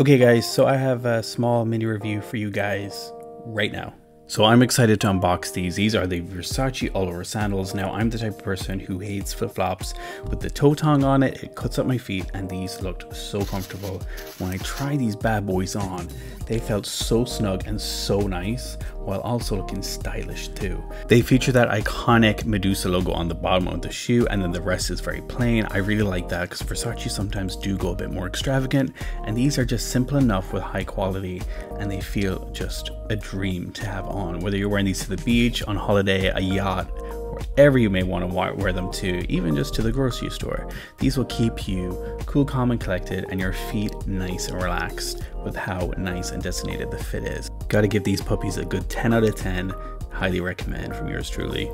Okay guys, so I have a small mini review for you guys right now. So I'm excited to unbox these. These are the Versace all over sandals. Now I'm the type of person who hates flip-flops with the toe tongue on it. It cuts up my feet and these looked so comfortable. When I tried these bad boys on, they felt so snug and so nice while also looking stylish too. They feature that iconic Medusa logo on the bottom of the shoe and then the rest is very plain. I really like that because Versace sometimes do go a bit more extravagant and these are just simple enough with high quality and they feel just a dream to have on. Whether you're wearing these to the beach, on holiday, a yacht, wherever you may want to wear them to, even just to the grocery store. These will keep you cool, calm and collected and your feet nice and relaxed with how nice and designated the fit is. Gotta give these puppies a good 10 out of 10. Highly recommend from yours truly.